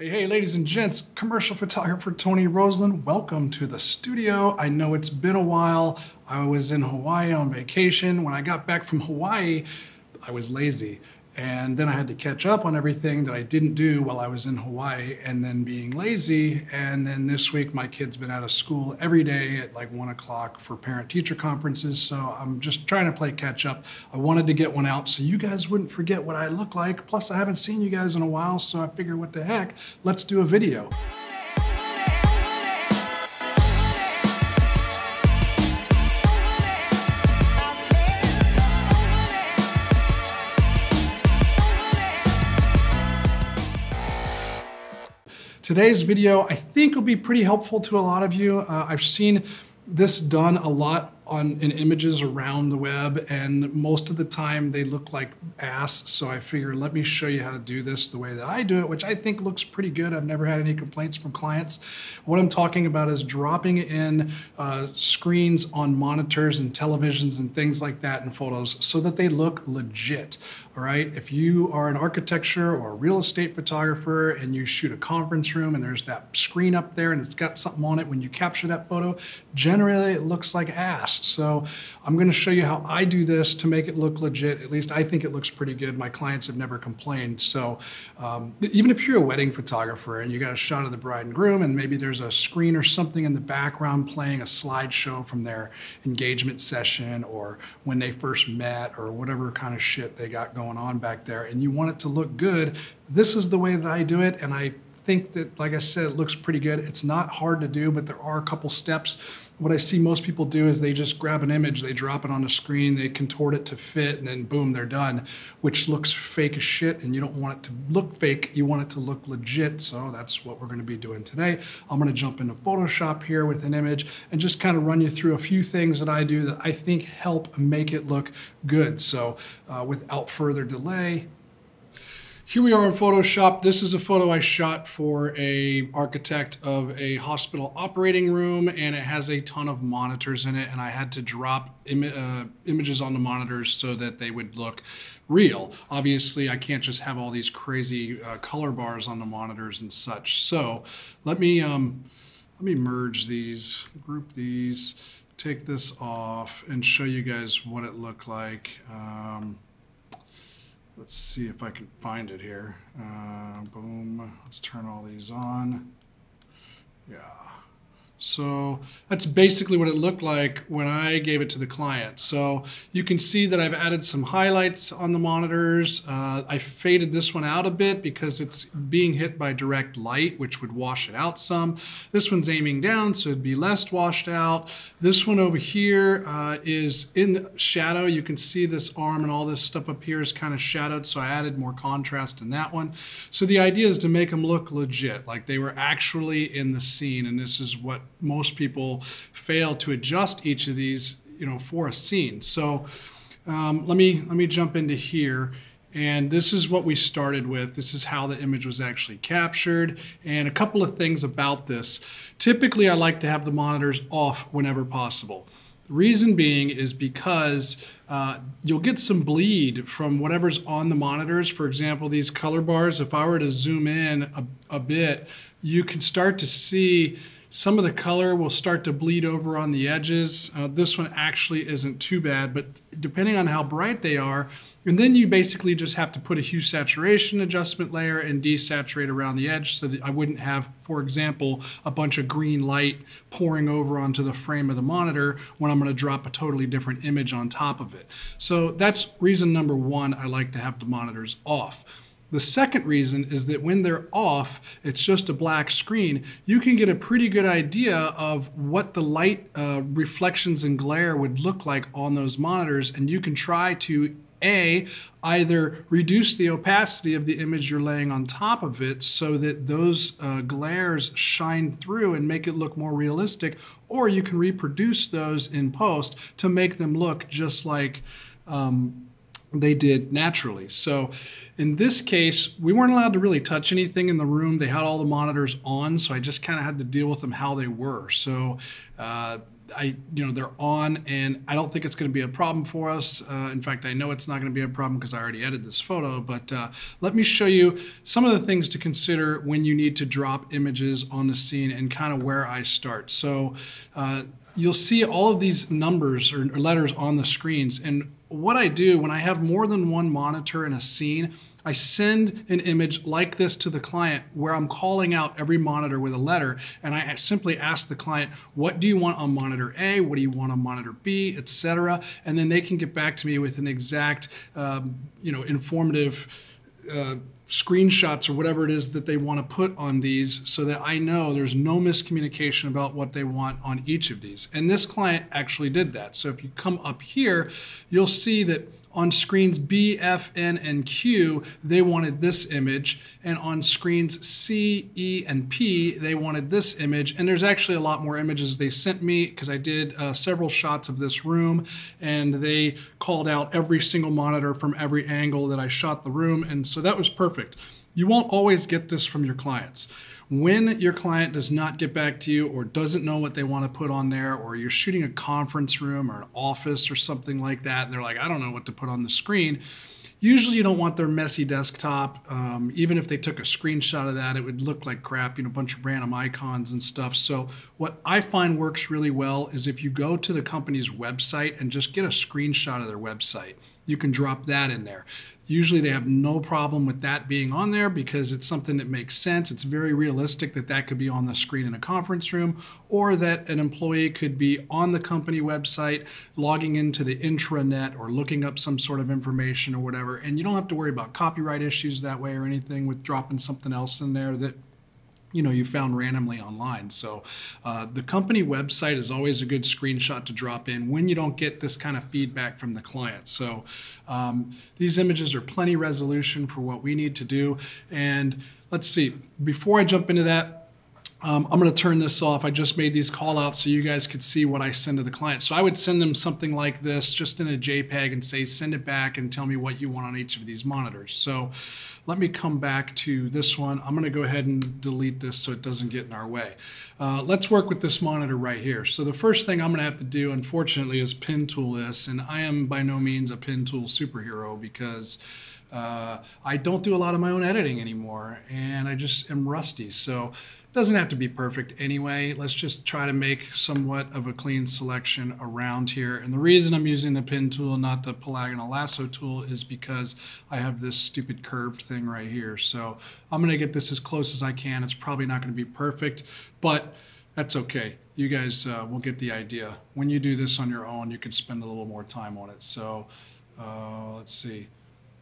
Hey, ladies and gents, commercial photographer Tony Roslund. Welcome to the studio. I know it's been a while. I was in Hawaii on vacation. When I got back from Hawaii, I was lazy. And then I had to catch up on everything that I didn't do while I was in Hawaii and then being lazy. And then this week, my kid's been out of school every day at like 1 o'clock for parent-teacher conferences. So I'm just trying to play catch up. I wanted to get one out so you guys wouldn't forget what I look like. Plus, I haven't seen you guys in a while, so I figured, what the heck, let's do a video. Today's video, I think, will be pretty helpful to a lot of you. I've seen this done a lot in images around the web, and most of the time they look like ass, so I figure let me show you how to do this the way that I do it, which I think looks pretty good. I've never had any complaints from clients. What I'm talking about is dropping in screens on monitors and televisions and things like that in photos so that they look legit. All right, if you are an architecture or a real estate photographer and you shoot a conference room and there's that screen up there and it's got something on it, when you capture that photo, generally it looks like ass. So I'm going to show you how I do this to make it look legit. At least I think it looks pretty good. My clients have never complained. So even if you're a wedding photographer and you got a shot of the bride and groom and maybe there's a screen or something in the background playing a slideshow from their engagement session or when they first met or whatever kind of shit they got going on back there, and you want it to look good, this is the way that I do it. And I think that, like I said, it looks pretty good. It's not hard to do, but there are a couple steps. What I see most people do is they just grab an image, they drop it on the screen, they contort it to fit, and then boom, they're done, which looks fake as shit, and you don't want it to look fake, you want it to look legit, so that's what we're gonna be doing today. I'm gonna jump into Photoshop here with an image and just kind of run you through a few things that I do that I think help make it look good. So without further delay, here we are in Photoshop. This is a photo I shot for an architect of a hospital operating room, and it has a ton of monitors in it, and I had to drop images on the monitors so that they would look real. Obviously, I can't just have all these crazy color bars on the monitors and such. So let me merge these, group these, take this off, and show you guys what it looked like. Let's see if I can find it here. Boom, let's turn all these on. Yeah, so that's basically what it looked like when I gave it to the client. So you can see that I've added some highlights on the monitors. I faded this one out a bit because it's being hit by direct light, which would wash it out some. This one's aiming down, so it'd be less washed out. This one over here is in shadow. You can see this arm and all this stuff up here is kind of shadowed, so I added more contrast in that one. So the idea is to make them look legit, like they were actually in the scene, and this is what most people fail to adjust each of these, you know, for a scene. So let me jump into here. And this is what we started with. This is how the image was actually captured. And a couple of things about this. Typically, I like to have the monitors off whenever possible. The reason being is because you'll get some bleed from whatever's on the monitors. For example, these color bars, if I were to zoom in a bit, you can start to see some of the color will start to bleed over on the edges. This one actually isn't too bad, but depending on how bright they are, and then you basically just have to put a hue saturation adjustment layer and desaturate around the edge so that I wouldn't have, for example, a bunch of green light pouring over onto the frame of the monitor when I'm gonna drop a totally different image on top of it. So that's reason number one, I like to have the monitors off. The second reason is that when they're off, it's just a black screen, you can get a pretty good idea of what the light reflections and glare would look like on those monitors, and you can try to either reduce the opacity of the image you're laying on top of it so that those glares shine through and make it look more realistic, or you can reproduce those in post to make them look just like they did naturally. So in this case, we weren't allowed to really touch anything in the room. They had all the monitors on, so I just kind of had to deal with them how they were. So they're on, and I don't think it's going to be a problem for us. In fact, I know it's not going to be a problem because I already edited this photo, but let me show you some of the things to consider when you need to drop images on the scene and kind of where I start. So you'll see all of these numbers or letters on the screens, and what I do when I have more than one monitor in a scene, I send an image like this to the client where I'm calling out every monitor with a letter, and I simply ask the client, what do you want on monitor A? What do you want on monitor B, etc.? And then they can get back to me with an exact, informative screenshots or whatever it is that they want to put on these, so that I know there's no miscommunication about what they want on each of these. And this client actually did that. So if you come up here, you'll see that on screens B, F, N, and Q, they wanted this image. And on screens C, E, and P, they wanted this image. And there's actually a lot more images they sent me, because I did several shots of this room, and they called out every single monitor from every angle that I shot the room. And so that was perfect. You won't always get this from your clients. When your client does not get back to you or doesn't know what they want to put on there, or you're shooting a conference room or an office or something like that, and they're like, I don't know what to put on the screen. Usually you don't want their messy desktop. Even if they took a screenshot of that, it would look like crap, a bunch of random icons and stuff. So what I find works really well is if you go to the company's website and just get a screenshot of their website, you can drop that in there. Usually they have no problem with that being on there because it's something that makes sense. It's very realistic that that could be on the screen in a conference room, or that an employee could be on the company website, logging into the intranet or looking up some sort of information or whatever. And you don't have to worry about copyright issues that way or anything with dropping something else in there that you found randomly online. So the company website is always a good screenshot to drop in when you don't get this kind of feedback from the client. So these images are plenty resolution for what we need to do. And let's see, before I jump into that, I'm going to turn this off. I just made these call outs so you guys could see what I send to the client. So I would send them something like this, just in a JPEG, and say, send it back and tell me what you want on each of these monitors. So let me come back to this one. I'm going to go ahead and delete this so it doesn't get in our way. Let's work with this monitor right here. So the first thing I'm going to have to do, unfortunately, is pin tool this. And I am by no means a pin tool superhero, because I don't do a lot of my own editing anymore, and I just am rusty. So it doesn't have to be perfect anyway. Let's just try to make somewhat of a clean selection around here. And the reason I'm using the pin tool, not the polygonal lasso tool, is because I have this stupid curved thing right here. So I'm going to get this as close as I can. It's probably not going to be perfect, but that's okay. You guys will get the idea. When you do this on your own, you can spend a little more time on it. So let's see.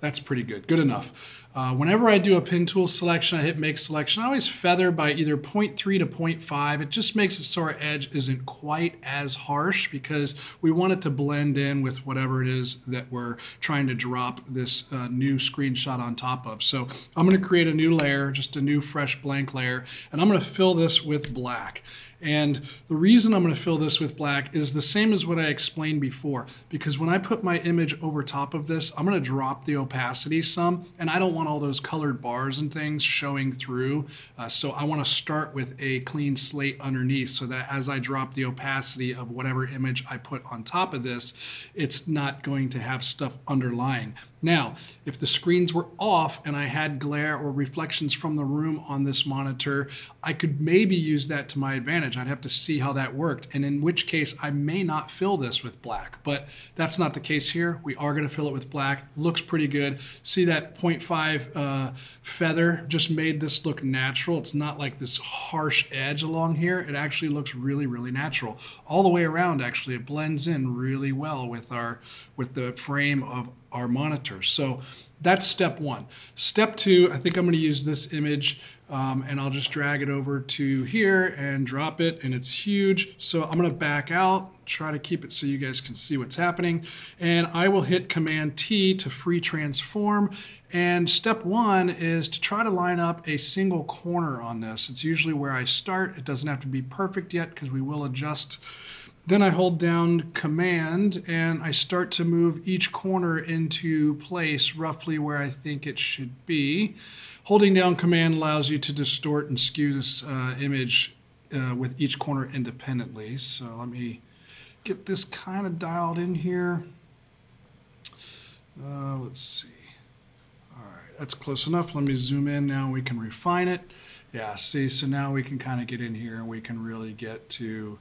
That's pretty good, good enough. Whenever I do a pin tool selection, I hit make selection. I always feather by either 0.3 to 0.5. It just makes it so our edge isn't quite as harsh, because we want it to blend in with whatever it is that we're trying to drop this new screenshot on top of. So I'm gonna create a new layer, just a new fresh blank layer, and I'm gonna fill this with black. And the reason I'm going to fill this with black is the same as what I explained before, because when I put my image over top of this, I'm going to drop the opacity some, and I don't want all those colored bars and things showing through. So I want to start with a clean slate underneath, so that as I drop the opacity of whatever image I put on top of this, it's not going to have stuff underlying. Now, if the screens were off and I had glare or reflections from the room on this monitor, I could maybe use that to my advantage. I'd have to see how that worked, and in which case I may not fill this with black, but that's not the case here. We are going to fill it with black. Looks pretty good. See that 0.5 feather just made this look natural. It's not like this harsh edge along here. It actually looks really, really natural. All the way around, actually, it blends in really well with the frame of our monitor. So that's step one. Step two, I think I'm going to use this image and I'll just drag it over to here and drop it, and it's huge. So I'm going to back out, try to keep it so you guys can see what's happening. And I will hit Command T to free transform. And step one is to try to line up a single corner on this. It's usually where I start. It doesn't have to be perfect yet, because we will adjust Then I hold down Command and I start to move each corner into place roughly where I think it should be. Holding down Command allows you to distort and skew this image with each corner independently. So let me get this kind of dialed in here. Let's see. All right, that's close enough. Let me zoom in now. We can refine it. Yeah, see, so now we can kind of get in here and we can really get to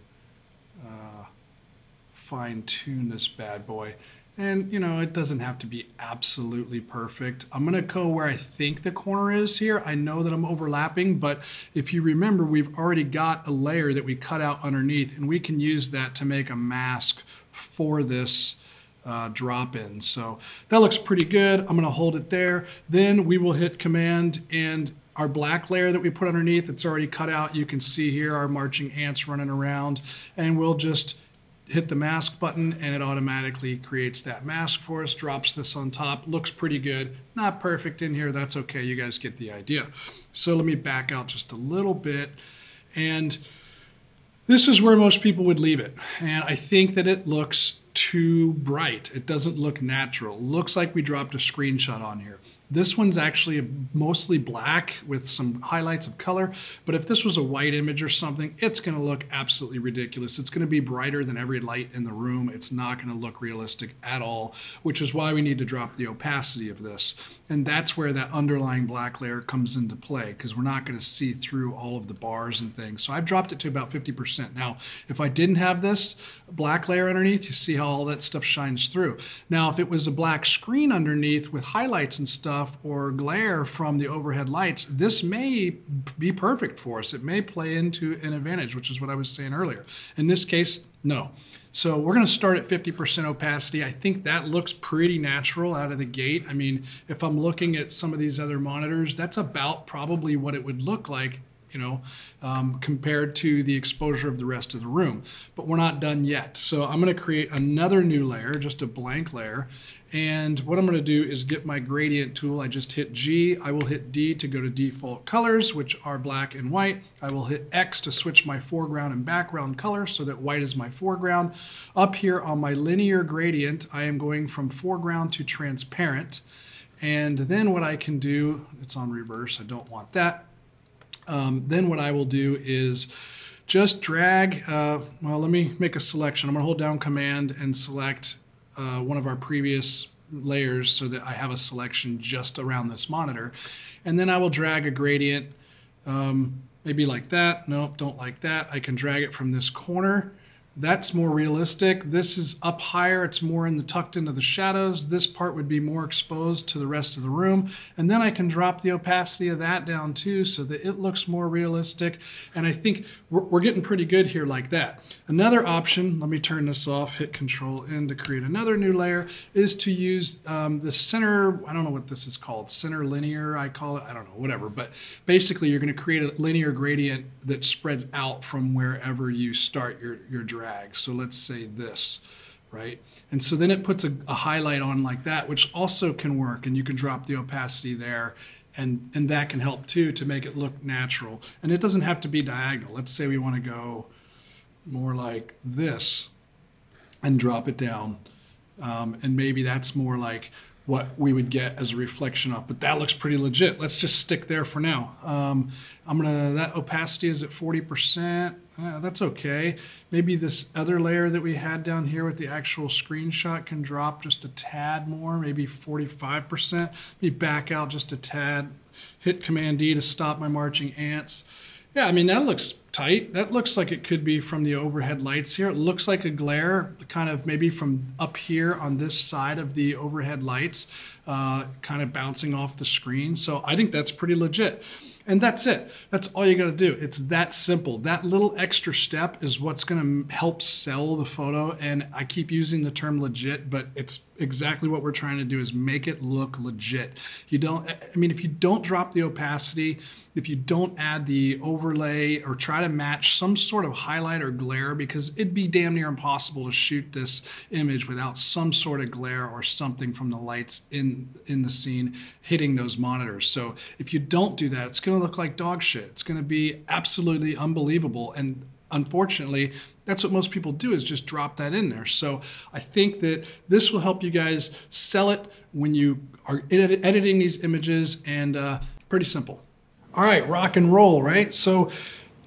fine-tune this bad boy. And, you know, it doesn't have to be absolutely perfect. I'm going to go where I think the corner is here. I know that I'm overlapping, but if you remember, we've already got a layer that we cut out underneath, and we can use that to make a mask for this drop-in. So that looks pretty good. I'm going to hold it there. Then we will hit Command, and our black layer that we put underneath, it's already cut out. You can see here our marching ants running around, and we'll just hit the mask button and it automatically creates that mask for us, drops this on top, looks pretty good. Not perfect in here, that's okay, you guys get the idea. So let me back out just a little bit, and this is where most people would leave it. And I think that it looks too bright. It doesn't look natural. Looks like we dropped a screenshot on here. This one's actually mostly black with some highlights of color, but if this was a white image or something, it's going to look absolutely ridiculous. It's going to be brighter than every light in the room. It's not going to look realistic at all, which is why we need to drop the opacity of this. And that's where that underlying black layer comes into play, because we're not going to see through all of the bars and things. So I've dropped it to about 50%. Now, if I didn't have this black layer underneath, you see how all that stuff shines through. Now, if it was a black screen underneath with highlights and stuff, or glare from the overhead lights, this may be perfect for us. It may play into an advantage, which is what I was saying earlier. In this case, no. So we're going to start at 50% opacity. I think that looks pretty natural out of the gate. I mean, if I'm looking at some of these other monitors, that's about probably what it would look like, you know, compared to the exposure of the rest of the room. But we're not done yet. So I'm going to create another new layer, just a blank layer. And what I'm going to do is get my gradient tool. I just hit G. I will hit D to go to default colors, which are black and white. I will hit X to switch my foreground and background color so that white is my foreground. Up here on my linear gradient, I am going from foreground to transparent. And then what I can do, it's on reverse. I don't want that. Then what I will do is just drag, well, let me make a selection. I'm going to hold down Command and select one of our previous layers so that I have a selection just around this monitor. And then I will drag a gradient, maybe like that. Nope, don't like that. I can drag it from this corner. That's more realistic. This is up higher. It's more in the tucked into the shadows. This part would be more exposed to the rest of the room. And then I can drop the opacity of that down too so that it looks more realistic. And I think we're getting pretty good here like that. Another option, let me turn this off, hit Control-N to create another new layer, is to use the center, I don't know what this is called, center linear, I call it, I don't know, whatever. But basically you're going to create a linear gradient that spreads out from wherever you start your drag. So let's say this, right? And so then it puts a highlight on like that, which also can work, and you can drop the opacity there, and that can help too to make it look natural. And it doesn't have to be diagonal. Let's say we want to go more like this and drop it down, and maybe that's more like what we would get as a reflection up, but that looks pretty legit. Let's just stick there for now. That opacity is at 40%. That's okay. Maybe this other layer that we had down here with the actual screenshot can drop just a tad more, maybe 45%. Let me back out just a tad, hit Command D to stop my marching ants. Yeah, I mean, that looks tight. That looks like it could be from the overhead lights here. It looks like a glare kind of maybe from up here on this side of the overhead lights, kind of bouncing off the screen. So I think that's pretty legit. And that's it. That's all you got to do. It's that simple. That little extra step is what's going to help sell the photo. And I keep using the term legit, but it's exactly what we're trying to do, is make it look legit. If you don't drop the opacity, if you don't add the overlay or try to match some sort of highlight or glare, because it'd be damn near impossible to shoot this image without some sort of glare or something from the lights in the scene hitting those monitors. So if you don't do that, it's going to look like dog shit. It's going to be absolutely unbelievable. And unfortunately, that's what most people do, is just drop that in there. So I think that this will help you guys sell it when you are editing these images, and pretty simple. All right, rock and roll, right? So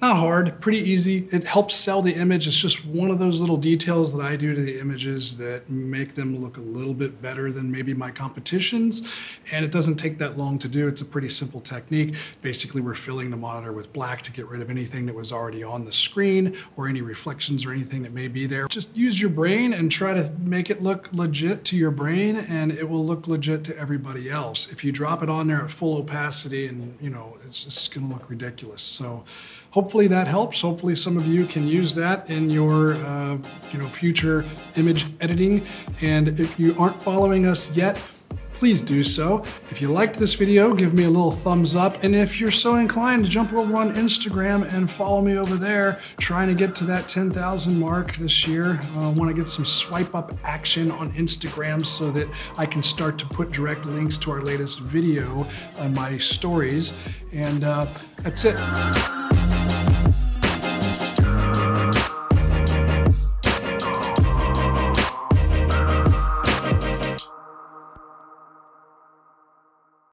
not hard, pretty easy. It helps sell the image. It's just one of those little details that I do to the images that make them look a little bit better than maybe my competition's. And it doesn't take that long to do. It's a pretty simple technique. Basically, we're filling the monitor with black to get rid of anything that was already on the screen or any reflections or anything that may be there. Just use your brain and try to make it look legit to your brain, and it will look legit to everybody else. If you drop it on there at full opacity, and you know, it's just gonna look ridiculous. So hopefully that helps. Hopefully some of you can use that in your future image editing. And if you aren't following us yet, please do so. If you liked this video, give me a little thumbs up. And if you're so inclined, jump over on Instagram and follow me over there. Trying to get to that 10,000 mark this year. I want to get some swipe up action on Instagram so that I can start to put direct links to our latest video on my stories. And that's it.